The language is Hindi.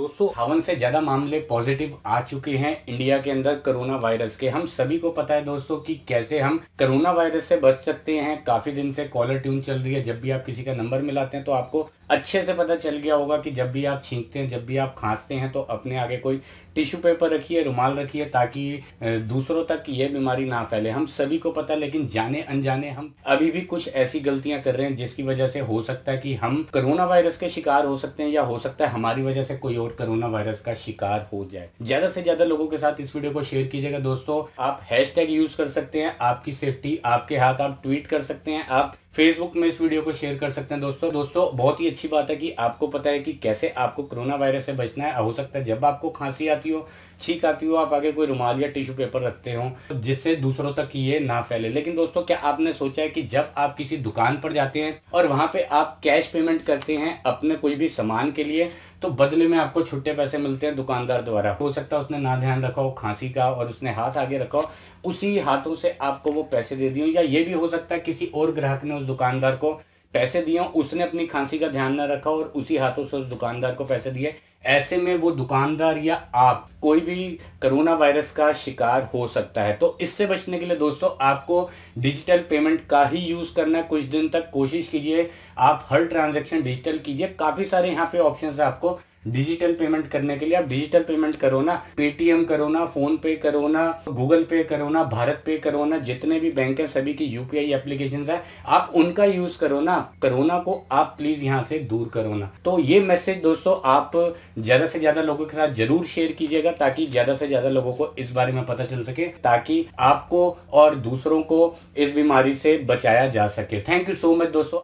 258 से ज्यादा मामले पॉजिटिव आ चुके हैं इंडिया के अंदर कोरोना वायरस के। हम सभी को पता है दोस्तों कि कैसे हम कोरोना वायरस से बच सकते हैं। काफी दिन से कॉलर ट्यून चल रही है, जब भी आप किसी का नंबर मिलाते हैं तो आपको अच्छे से पता चल गया होगा कि जब भी आप छींकते हैं, जब भी आप खांसते हैं तो अपने आगे कोई टिश्यू पेपर रखिए, रुमाल रखिए, ताकि दूसरों तक ये बीमारी ना फैले। हम सभी को पता है, लेकिन जाने अनजाने हम अभी भी कुछ ऐसी गलतियां कर रहे हैं जिसकी वजह से हो सकता है कि हम कोरोना वायरस के शिकार हो सकते हैं, या हो सकता है हमारी वजह से कोई और कोरोना वायरस का शिकार हो जाए। ज्यादा से ज्यादा लोगों के साथ इस वीडियो को शेयर कीजिएगा दोस्तों। आप हैशटैग यूज कर सकते हैं, आपकी सेफ्टी आपके हाथ, आप ट्वीट कर सकते हैं, आप फेसबुक में इस वीडियो को शेयर कर सकते हैं। दोस्तों बहुत ही अच्छी बात है कि आपको पता है कि कैसे आपको कोरोना वायरस से बचना है। हो सकता है जब आपको खांसी आती हो, छींक आती हो, आप आगे कोई रुमाल या टिश्यू पेपर रखते हो जिससे दूसरों तक ये ना फैले। लेकिन दोस्तों क्या आपने सोचा है कि जब आप किसी दुकान पर जाते हैं और वहां पे आप कैश पेमेंट करते हैं अपने कोई भी सामान के लिए, तो बदले में आपको छुट्टे पैसे मिलते हैं दुकानदार द्वारा। हो सकता है उसने ना ध्यान रखा हो खांसी का और उसने हाथ आगे रखा हो, उसी हाथों से आपको वो पैसे दे दिए, या ये भी हो सकता है किसी और ग्राहक ने उस दुकानदार को पैसे दिए, उसने अपनी खांसी का ध्यान न रखा और उसी हाथों से उस दुकानदार को पैसे दिए। ऐसे में वो दुकानदार या आप कोई भी कोरोना वायरस का शिकार हो सकता है। तो इससे बचने के लिए दोस्तों आपको डिजिटल पेमेंट का ही यूज करना है। कुछ दिन तक कोशिश कीजिए आप हर ट्रांजैक्शन डिजिटल कीजिए। काफी सारे यहाँ पे ऑप्शंस है आपको डिजिटल पेमेंट करने के लिए। आप डिजिटल पेमेंट करो ना, पेटीएम करो ना, फोन पे करो ना, गूगल पे करो ना, भारत पे करो ना, जितने भी बैंक है सभी की यूपीआई एप्लीकेशंस है, आप उनका यूज करो ना। कोरोना को आप प्लीज यहाँ से दूर करो ना। तो ये मैसेज दोस्तों आप ज्यादा से ज्यादा लोगों के साथ जरूर शेयर कीजिएगा, ताकि ज्यादा से ज्यादा लोगों को इस बारे में पता चल सके, ताकि आपको और दूसरों को इस बीमारी से बचाया जा सके। थैंक यू सो मच दोस्तों।